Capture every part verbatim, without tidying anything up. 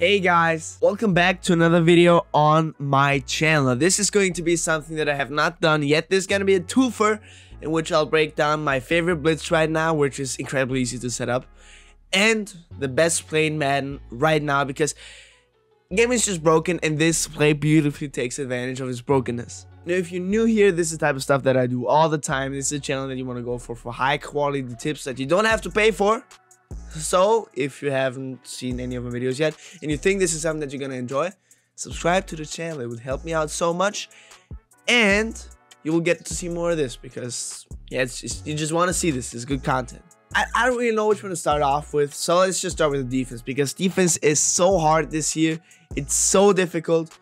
Hey guys, welcome back to another video on my channel. This is going to be something that I have not done yet. This is going to be a twofer in which I'll break down my favorite blitz right now, which is incredibly easy to set up, and the best play in Madden right now because the game is just broken and this play beautifully takes advantage of its brokenness. Now, if you're new here, this is the type of stuff that I do all the time. This is a channel that you want to go for for high quality tips that you don't have to pay for. So if you haven't seen any of my videos yet and you think this is something that you're gonna enjoy, subscribe to the channel. It would help me out so much, and you will get to see more of this because yeah, it's just, you just want to see this. It's good content. I, I don't really know which one to start off with, so let's just start with the defense because defense is so hard this year. It's so difficult.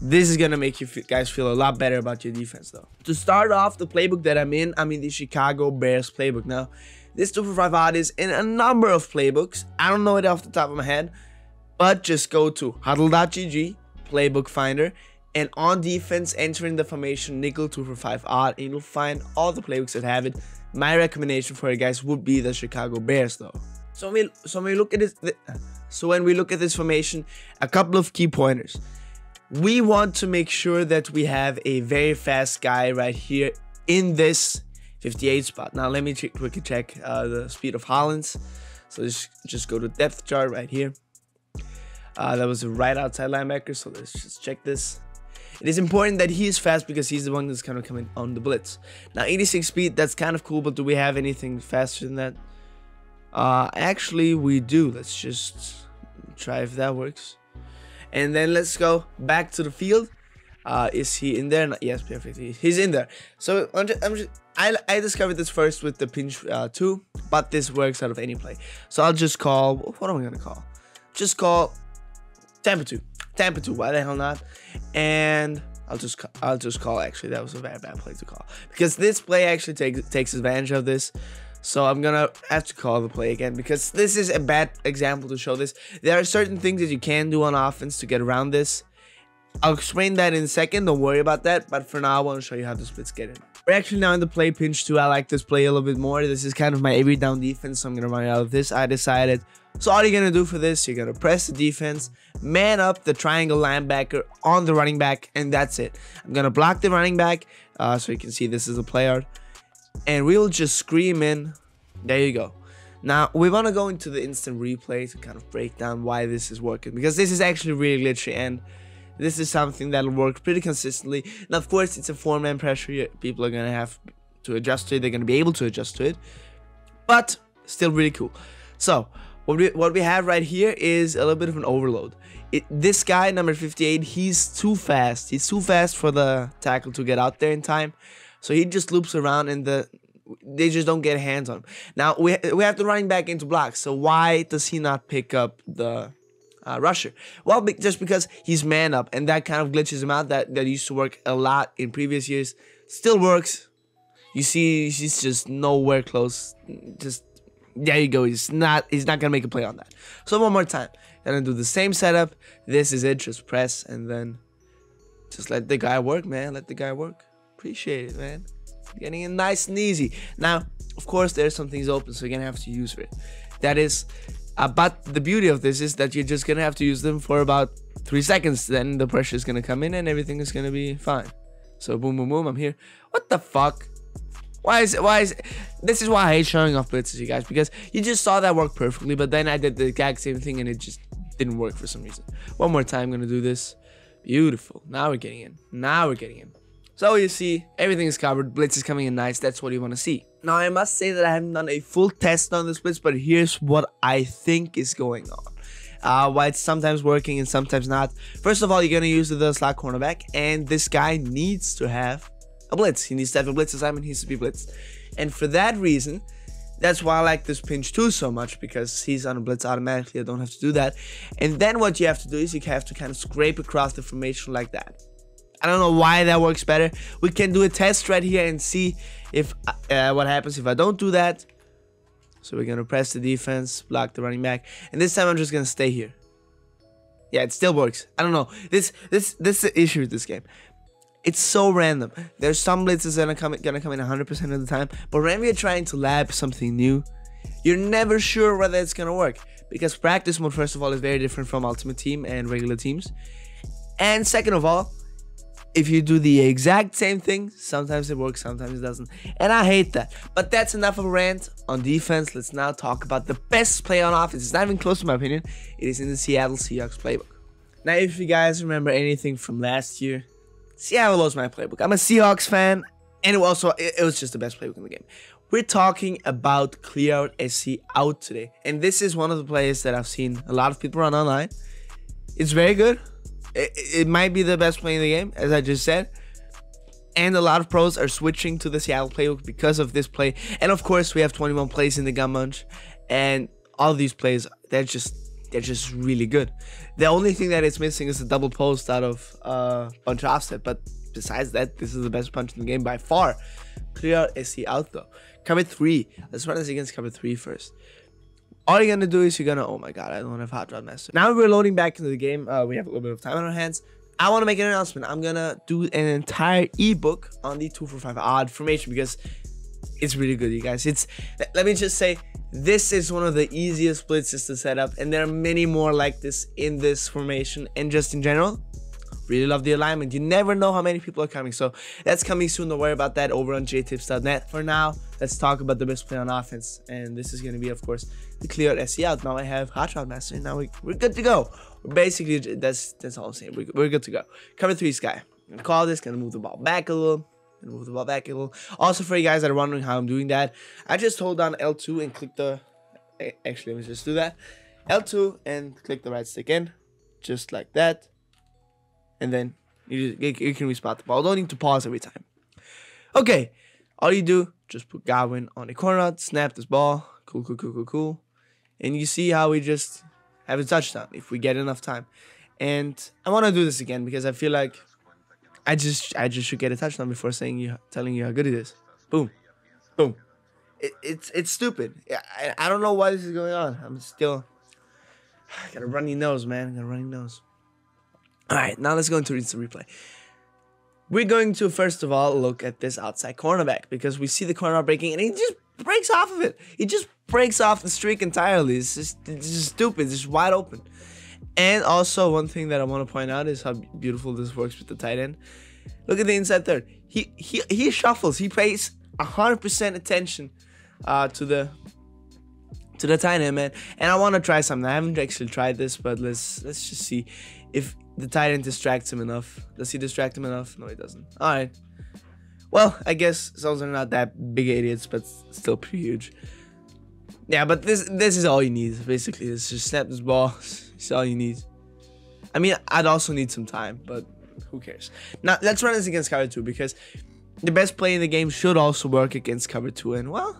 This is gonna make you guys feel a lot better about your defense though. To start off, the playbook that I'm in, I'm in the Chicago Bears playbook now. This two for five Odd is in a number of playbooks. I don't know it off the top of my head, but just go to Huddle dot G G, Playbook Finder, and on defense, enter in the formation nickel two for five Odd, and you'll find all the playbooks that have it. My recommendation for you guys would be the Chicago Bears, though. So when we, so when we look at this, so when we look at this formation, a couple of key pointers. We want to make sure that we have a very fast guy right here in this fifty-eight spot. Now let me check, quickly check uh, the speed of Hollins. So just, just go to depth chart right here. Uh, that was a right outside linebacker. So let's just check this. It is important that he is fast because he's the one that's kind of coming on the blitz. Now eighty-six speed, that's kind of cool, but do we have anything faster than that? Uh, actually we do. Let's just try if that works. And then let's go back to the field. Uh, is he in there? No, yes, perfectly. He's in there. So I'm just, I'm just, I, I discovered this first with the pinch uh, two, but this works out of any play. So I'll just call, what am I going to call? Just call Tampa two. Tampa two, why the hell not? And I'll just, call, I'll just call, actually, that was a very bad play to call. Because this play actually take, takes advantage of this. So I'm going to have to call the play again because this is a bad example to show this. There are certain things that you can do on offense to get around this. I'll explain that in a second. Don't worry about that. But for now, I want to show you how the splits get in. We're actually now in the play pinch two. I like this play a little bit more. This is kind of my every down defense. So I'm going to run out of this. I decided. So all you're going to do for this, you're going to press the defense, man up the triangle linebacker on the running back. And that's it. I'm going to block the running back. Uh, so you can see this is a play art. And we'll just scream in. There you go. Now, we want to go into the instant replay to kind of break down why this is working. Because this is actually really glitchy. And this is something that'll work pretty consistently. Now, of course, it's a four-man pressure. People are going to have to adjust to it. They're going to be able to adjust to it. But still really cool. So, what we, what we have right here is a little bit of an overload. It, this guy, number fifty-eight, he's too fast. He's too fast for the tackle to get out there in time. So he just loops around and the they just don't get hands on him. Now, we, we have the running back into blocks. So why does he not pick up the uh, rusher? Well, be, just because he's man up. And that kind of glitches him out. That, that used to work a lot in previous years. Still works. You see, he's just nowhere close. Just, there you go. He's not, he's not going to make a play on that. So one more time. Gonna do the same setup. This is it. Just press and then just let the guy work, man. Let the guy work. Appreciate it, man. Getting it nice and easy. Now, of course, there's some things open, so you're gonna have to use for it. That is, uh, but the beauty of this is that you're just gonna have to use them for about three seconds. Then the pressure is gonna come in, and everything is gonna be fine. So boom, boom, boom. I'm here. What the fuck? Why is it? Why is it? This is why I hate showing off blitzes, you guys, because you just saw that work perfectly, but then I did the exact same thing, and it just didn't work for some reason. One more time, I'm gonna do this. Beautiful. Now we're getting in. Now we're getting in. So you see, everything is covered, blitz is coming in nice, that's what you want to see. Now I must say that I haven't done a full test on this blitz, but here's what I think is going on. Uh, why it's sometimes working and sometimes not. First of all, you're going to use the slot cornerback, and this guy needs to have a blitz. He needs to have a blitz assignment, he needs to be blitzed. And for that reason, that's why I like this pinch two so much, because he's on a blitz automatically, I don't have to do that. And then what you have to do is you have to kind of scrape across the formation like that. I don't know why that works better. We can do a test right here and see if uh, what happens if I don't do that. So we're going to press the defense, block the running back. And this time I'm just going to stay here. Yeah, it still works. I don't know. This this this is the issue with this game. It's so random. There's some blitzes that are going to come in one hundred percent of the time. But when we're trying to lab something new, you're never sure whether it's going to work. because practice mode, first of all, is very different from Ultimate Team and regular teams. And second of all, if you do the exact same thing, sometimes it works, sometimes it doesn't. And I hate that. But that's enough of a rant on defense. Let's now talk about the best play on offense. It's not even close to my opinion. It is in the Seattle Seahawks playbook. Now, if you guys remember anything from last year, Seattle lost my playbook. I'm a Seahawks fan, and it was, also, it, it was just the best playbook in the game. We're talking about Clear Out S C Out today. And this is one of the plays that I've seen a lot of people run online. It's very good. It, it might be the best play in the game, as I just said. And a lot of pros are switching to the Seattle playbook because of this play. And of course, we have twenty-one plays in the Gun Bunch. And all these plays, they're just they're just really good. The only thing that it's missing is a double post out of uh, bunch offset. But besides that, this is the best punch in the game by far. Clear S C Out though. Cover three. Let's run this against cover three first. All you're gonna do is you're gonna, oh my god, I don't have Hot Rod Mastery. Now we're loading back into the game. Uh, we have a little bit of time on our hands. I wanna make an announcement. I'm gonna do an entire ebook on the two four five odd formation because it's really good, you guys. It's, let me just say, this is one of the easiest blitzes to set up, and there are many more like this in this formation and just in general. Really love the alignment. You never know how many people are coming, so that's coming soon. Don't worry about that over on J Tips dot net. For now, let's talk about the best play on offense, and this is going to be, of course, the Clear Out S C Out. Now I have Hot Rod Mastery. Now we, we're good to go. We're basically, that's that's all I'm saying. We're, we're good to go. Cover three sky. I'm gonna call this. Gonna move the ball back a little. Gonna move the ball back a little. Also, for you guys that are wondering how I'm doing that, I just hold down L two and click the. Actually, let me just do that. L two and click the right stick in, just like that. And then you, just, you can respot the ball. Don't need to pause every time. Okay. All you do, just put Godwin on the corner, snap this ball. Cool, cool, cool, cool, cool. And you see how we just have a touchdown if we get enough time. And I want to do this again because I feel like I just I just should get a touchdown before saying you telling you how good it is. Boom. Boom. It, it's it's stupid. I, I don't know why this is going on. I'm still... I got a runny nose, man. I got a runny nose. Alright, now let's go into instant replay. We're going to, first of all, look at this outside cornerback because we see the cornerback breaking and he just breaks off of it. He just breaks off the streak entirely. It's just, it's just stupid. It's just wide open. And also, one thing that I want to point out is how beautiful this works with the tight end. Look at the inside third. He he, he shuffles. He pays one hundred percent attention uh, to the... to the tight end, man. And I want to try something. I haven't actually tried this, but let's let's just see if the tight end distracts him enough. Does he distract him enough? No, he doesn't. All right. Well, I guess those are not that big idiots, but still pretty huge. Yeah, but this this is all you need, basically. It's just snap this ball. It's all you need. I mean, I'd also need some time, but who cares? Now, let's run this against cover two because the best play in the game should also work against cover two. And, well...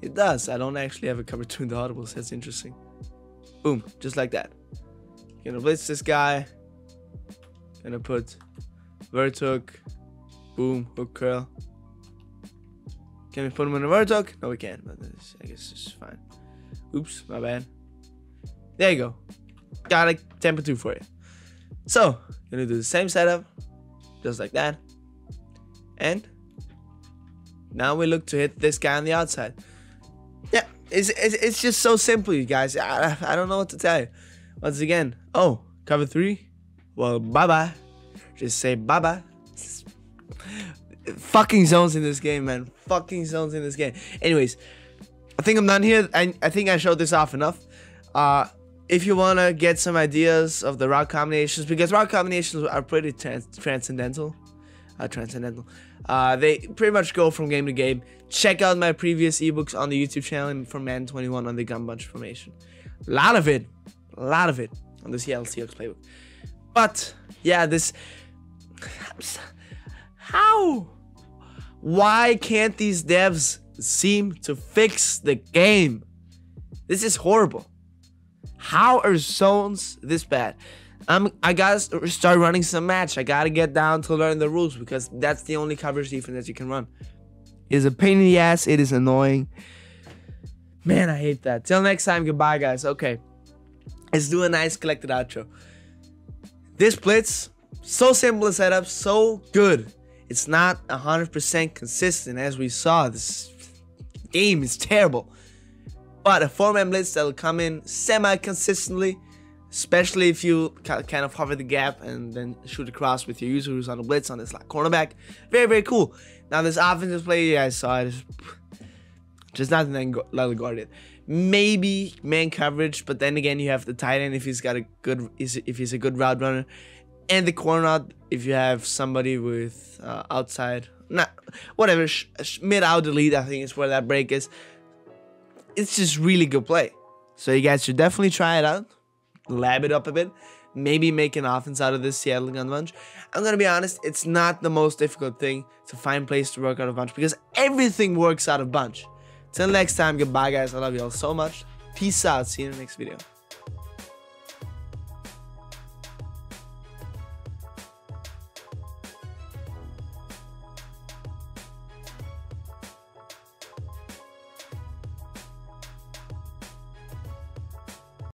it does. I don't actually have a cover two in the audibles. That's interesting. Boom. Just like that. Gonna blitz this guy. Gonna put Vertuk. Boom. Hook curl. Can we put him in a Vertuk? No, we can't. But this, I guess it's fine. Oops. My bad. There you go. Got a tempo two for you. So, gonna do the same setup. Just like that. And now we look to hit this guy on the outside. Yeah, it's, it's, it's just so simple, you guys. I, I don't know what to tell you. Once again, oh, cover three? Well, bye-bye. Just say bye-bye. Fucking zones in this game, man. Fucking zones in this game. Anyways, I think I'm done here. I, I think I showed this off enough. Uh, if you want to get some ideas of the route combinations, because route combinations are pretty trans transcendental. Uh, transcendental. Uh, they pretty much go from game to game. Check out my previous ebooks on the YouTube channel and from Man twenty-one on the Gun Bunch formation. A lot of it, a lot of it on the Seattle Seahawks playbook. But yeah, this. How? Why can't these devs seem to fix the game? This is horrible. How are zones this bad? I'm, I gotta start running some match. I gotta get down to learn the rules because that's the only coverage defense that you can run. It is a pain in the ass. It is annoying. Man, I hate that. Till next time, goodbye, guys. Okay, let's do a nice collected outro. This blitz, so simple to set up, so good. It's not one hundred percent consistent as we saw. This game is terrible. but form emblemations that'll come in semi-consistently, especially if you kind of hover the gap and then shoot across with your user who's on the blitz on this like cornerback. Very, very cool. Now this offensive play, you guys saw it. Just nothing that can level guard it. Maybe man coverage, but then again, you have the tight end if he's got a good, if he's a good route runner, and the corner out if you have somebody with uh, outside, not whatever sh sh mid out delete. I think is where that break is. It's just really good play. So you guys should definitely try it out, lab it up a bit, maybe make an offense out of this Seattle gun bunch. I'm gonna be honest, it's not the most difficult thing to find plays to work out of bunch because everything works out of bunch. Till next time, goodbye guys, I love y'all so much. Peace out, see you in the next video.